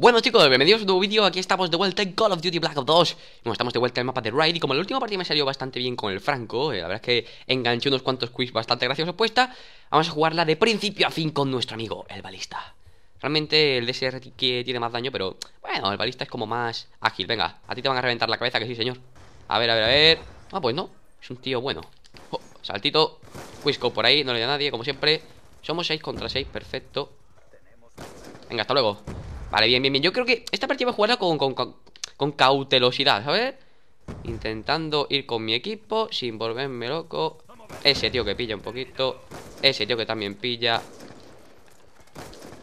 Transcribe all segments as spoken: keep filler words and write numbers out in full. Bueno chicos, bienvenidos a un nuevo vídeo, aquí estamos de vuelta en Call of Duty Black Ops dos. Bueno, estamos de vuelta en el mapa de Raid y como en la última partida me salió bastante bien con el Franco, eh, la verdad es que enganché unos cuantos quiz bastante graciosos puesta. Vamos a jugarla de principio a fin con nuestro amigo, el balista. Realmente el D S R que tiene más daño, pero bueno, el balista es como más ágil. Venga, a ti te van a reventar la cabeza, que sí señor. A ver, a ver, a ver. Ah, pues no, es un tío bueno. Oh, saltito, Quisco por ahí, no le da a nadie, como siempre. Somos seis contra seis, perfecto. Venga, hasta luego. Vale, bien, bien, bien. Yo creo que esta partida voy a jugarla con, con, con, con cautelosidad, ¿sabes? Intentando ir con mi equipo sin volverme loco. Ese tío que pilla un poquito. Ese tío que también pilla.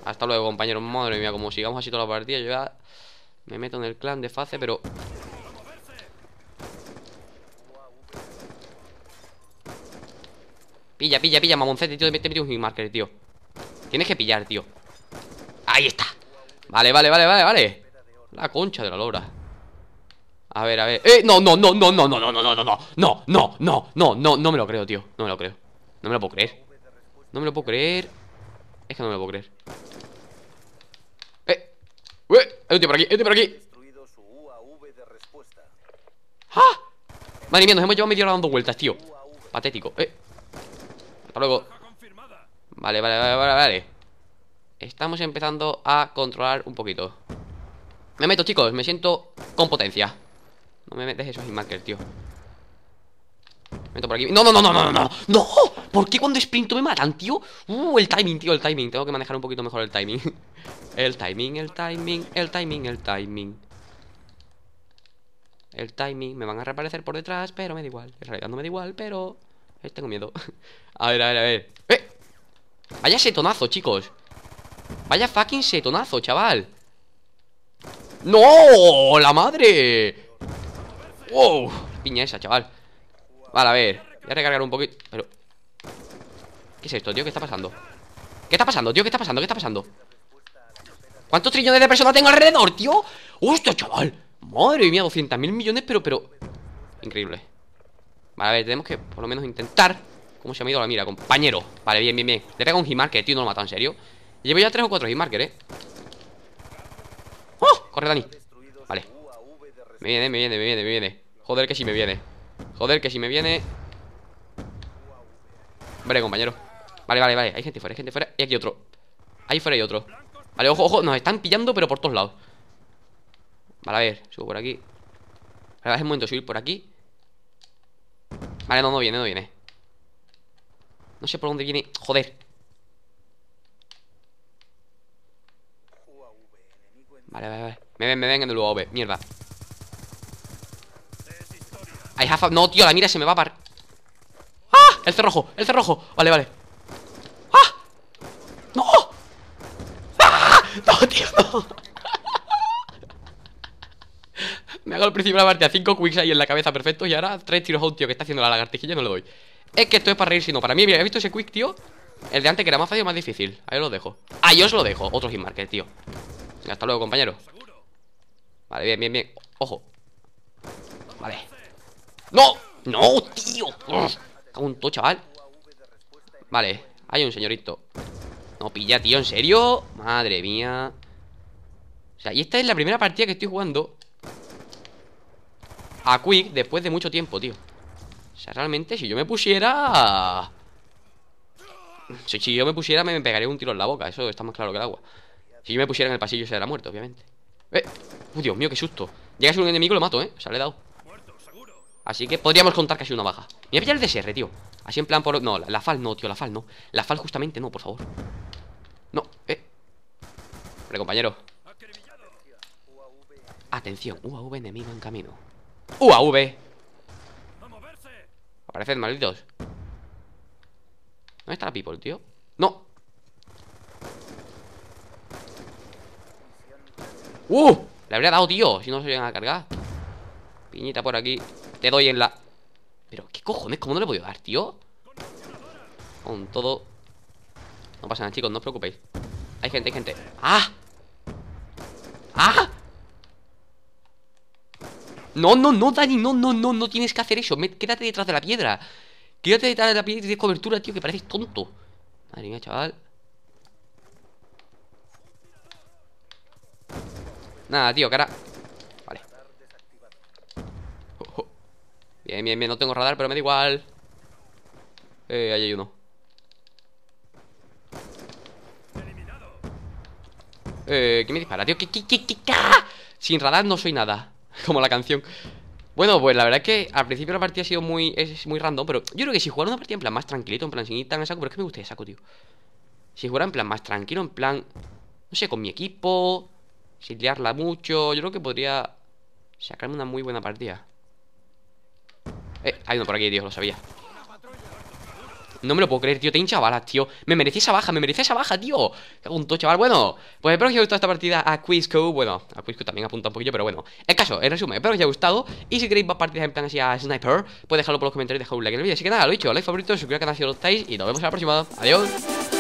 Hasta luego, compañeros. Madre mía, como sigamos así toda la partida, yo ya me meto en el clan de fase, pero... Pilla, pilla, pilla, mamoncete, tío. Te metí un hitmarker, tío. Tienes que pillar, tío. Ahí está. Vale, vale, vale, vale, vale. La concha de la lora. A ver, a ver. Eh, no, no, no, no, no, no, no, no, no, no, no, no, no, no, no, no, no me lo creo, tío. No me lo creo. No me lo puedo creer. No me lo puedo creer. Es que no me lo puedo creer. Eh. Eh, hay un tío por aquí, hay un tío por aquí. ¡Ah! Madre mía, nos hemos llevado media hora dando vueltas, tío. Patético. Eh. Hasta luego. Vale, vale, vale, vale, vale. Estamos empezando a controlar un poquito. Me meto, chicos, me siento con potencia. No me metes esos hitmarkers, tío. Me meto por aquí. No, no, no, no, no, no, no. ¿Por qué cuando sprinto me matan, tío? Uh, el timing, tío, el timing. Tengo que manejar un poquito mejor el timing. El timing, el timing, el timing, el timing. El timing. Me van a reaparecer por detrás, pero me da igual. En realidad no me da igual, pero... Eh, tengo miedo. A ver, a ver, a ver. ¡Eh! Vaya ese tonazo, chicos. Vaya fucking setonazo, chaval. ¡No! ¡La madre! ¡Wow! Piña esa, chaval. Vale, a ver. Voy a recargar un poquito. Pero... ¿Qué es esto, tío? ¿Qué está pasando? ¿Qué está pasando, tío? ¿Qué está pasando? ¿Qué está pasando? ¿Cuántos trillones de personas tengo alrededor, tío? ¡Hostia, chaval! Madre mía, doscientos mil millones, pero, pero... Increíble. Vale, a ver, tenemos que por lo menos intentar... ¿Cómo se me ha ido la mira, compañero? Vale, bien, bien, bien. Le pega un hitmarker, tío, no lo mata, en serio. Llevo ya tres o cuatro hitmarker, eh. ¡Oh! Corre, Dani. Vale. Me viene, me viene, me viene, me viene. Joder, que si sí me viene. Joder, que si sí me viene. Hombre, compañero. Vale, vale, vale. Hay gente fuera, hay gente fuera. Y aquí otro. Ahí fuera hay otro. Vale, ojo, ojo. Nos están pillando, pero por todos lados. Vale, a ver. Subo por aquí. Ahora es el momento de subir por aquí. Vale, no, no viene, no viene. No sé por dónde viene. Joder. Vale, vale, vale. Me ven, me ven en el U A V. Mierda. Ahí jafa. No, tío, la mira se me va a par. ¡Ah! El cerrojo, el cerrojo. Vale, vale. ¡Ah! ¡No! ¡Ah! ¡No, tío, no! Me hago al principio la partida cinco quicks ahí en la cabeza, perfecto. Y ahora tres tiros a un tío que está haciendo la lagartijilla y no le doy. Es que esto es para reír, sino para mí. Mira, ¿has visto ese quick, tío? El de antes que era más fácil, más difícil. Ahí lo dejo. Ah, yo os lo dejo. Otro hitmarker, tío. Hasta luego, compañero. Vale, bien, bien, bien. Ojo. Vale. ¡No! ¡No, tío! Cago en todo, chaval. Vale, hay un señorito. No pilla, tío, ¿en serio? Madre mía. O sea, y esta es la primera partida que estoy jugando a Quick después de mucho tiempo, tío. O sea, realmente, si yo me pusiera... Si, si yo me pusiera, me pegaría un tiro en la boca. Eso está más claro que el agua. Si yo me pusiera en el pasillo, se era muerto, obviamente. ¡Eh! ¡Uh, Dios mío, qué susto! Llega a ser un enemigo y lo mato, ¿eh? O sea, le he dado. Así que podríamos contar casi una baja. Me voy a pillar el D S R, tío. Así en plan por... No, la, la fal no, tío, la fal no. La fal justamente no, por favor. No, eh. Hombre, compañero. Atención, U A V enemigo en camino. U A V. Aparecen, malditos. ¿Dónde está la people, tío? No. ¡Uh! Le habría dado, tío, si no se llegan a cargar. Piñita por aquí. Te doy en la... Pero, ¿qué cojones? ¿Cómo no le voy a dar, tío? Con todo. No pasa nada, chicos, no os preocupéis. Hay gente, hay gente. ¡Ah! ¡Ah! No, no, no, Dani, no, no, no, no tienes que hacer eso. Me... Quédate detrás de la piedra. Quédate detrás de la piedra y tienes cobertura, tío, que pareces tonto. Madre mía, chaval. Nada, tío, cara. Vale. Oh, oh. Bien, bien, bien. No tengo radar, pero me da igual. Eh, ahí hay uno. Eh, ¿qué me dispara, tío? ¿Qué, qué, qué, qué, qué? Sin radar no soy nada. Como la canción. Bueno, pues la verdad es que al principio la partida ha sido muy, es muy random, pero yo creo que si jugara una partida en plan más tranquilito, en plan sin ir tan a saco, pero es que me gusta el saco, tío. Si jugara en plan más tranquilo, en plan, no sé, con mi equipo, sin liarla mucho, yo creo que podría sacarme una muy buena partida. Eh, hay uno por aquí, Dios, lo sabía. No me lo puedo creer, tío, te hincha balas, tío. Me merecía esa baja, me merecía esa baja, tío. Qué punto, chaval. Bueno, pues espero que os haya gustado esta partida a Quizco. Bueno, a Quizco también apunta un poquillo, pero bueno. El caso, en resumen, espero que os haya gustado. Y si queréis más partidas en plan así a Sniper, podéis dejarlo por los comentarios y dejar un like en el vídeo. Así que nada, lo dicho, like, favorito, suscribiros al canal si no lo estáis. Y nos vemos en la próxima. Adiós.